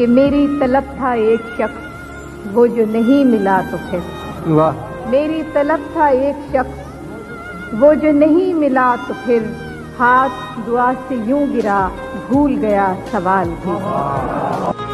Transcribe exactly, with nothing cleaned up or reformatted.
कि मेरी तलब था एक शख्स, वो जो नहीं मिला तो फिर। वाह। मेरी तलब था एक शख्स, वो जो नहीं मिला तो फिर, हाथ दुआ से यूं गिरा, भूल गया सवाल भी।